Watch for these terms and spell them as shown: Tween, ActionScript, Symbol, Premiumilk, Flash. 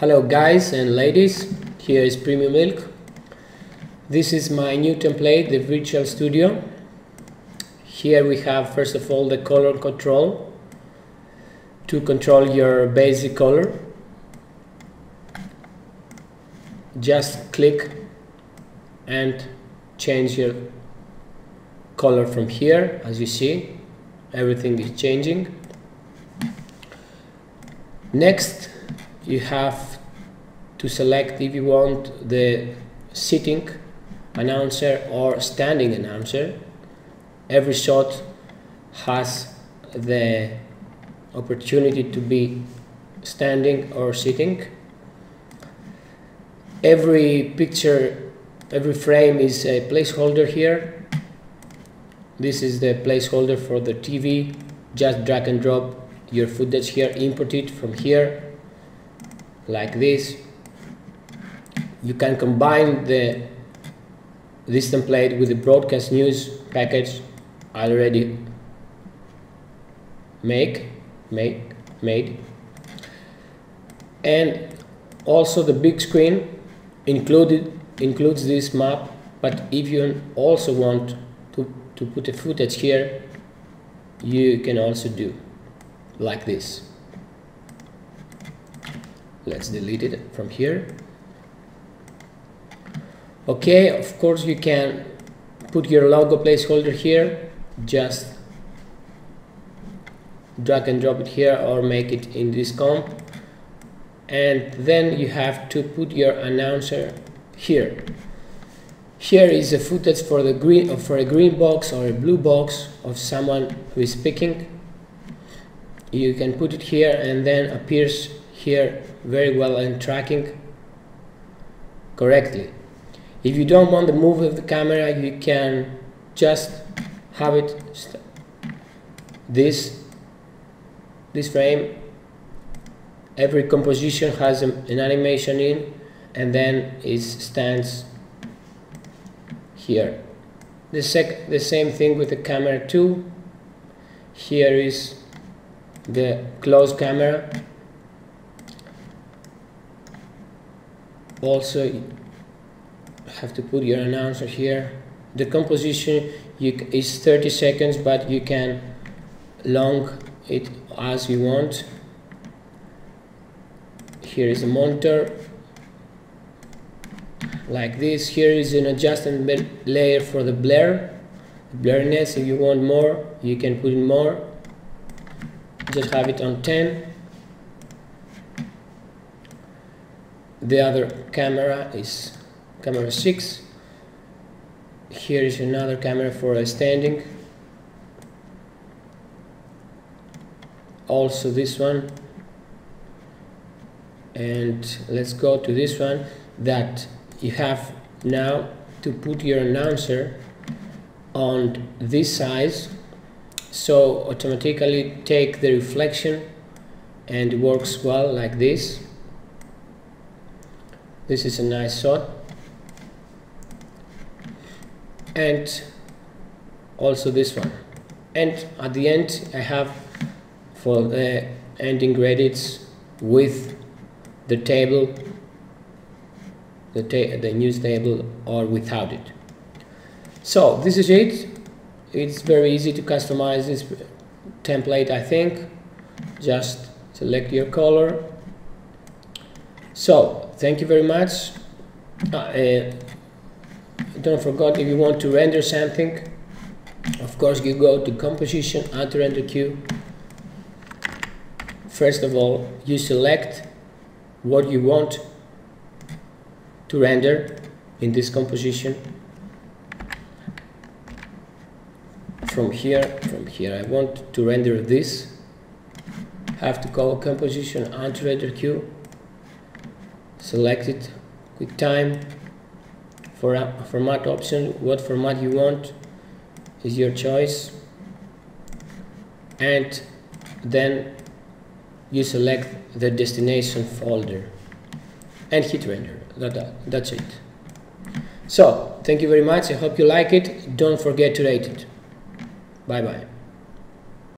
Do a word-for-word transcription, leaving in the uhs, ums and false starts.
Hello guys and ladies, here is Premiumilk. This is my new template, the Virtual Studio. Here we have first of all the color control to control your basic color. Just click and change your color from here. As you see, everything is changing. Next, you have to select if you want the sitting announcer or standing announcer. Every shot has the opportunity to be standing or sitting. Every picture, every frame is a placeholder here. This is the placeholder for the T V. Just drag and drop your footage here, import it from here. Like this. You can combine the this template with the broadcast news package I already make make made, and also the big screen included includes this map. But if you also want to, to put a footage here, you can also do like this. Let's delete it from here. Okay, of course you can put your logo placeholder here. Just drag and drop it here or make it in this comp. And then you have to put your announcer here. Here is a footage for the green, for a green box or a blue box of someone who is speaking. You can put it here and then appears here very well and tracking correctly. If you don't want the move of the camera, you can just have it this this frame. Every composition has a, an animation in, and then it stands here. The sec the same thing with the camera too. Here is the close camera. Also, you have to put your announcer here. The composition you c is thirty seconds, but you can long it as you want. Here is a monitor like this. Here is an adjustment layer for the blur, blurriness. If you want more, you can put in more. Just have it on ten. The other camera is camera six. Here is another camera for a standing. Also this one. And let's go to this one that you have now to put your announcer on this size. So automatically take the reflection and it works well like this. This is a nice shot, and also this one. And at the end I have for the ending credits with the table, the, ta the news table, or without it. So this is it. It's very easy to customize this template, I think. Just select your color. So, thank you very much. Uh, uh, don't forget, if you want to render something, of course you go to composition, add to render queue. First of all, you select what you want to render in this composition. From here, from here, I want to render this. Have to call composition, add to render queue. Select it, quick time, for a format option, what format you want is your choice, and then you select the destination folder and hit render. That, that's it. So thank you very much, I hope you like it. Don't forget to rate it. Bye bye.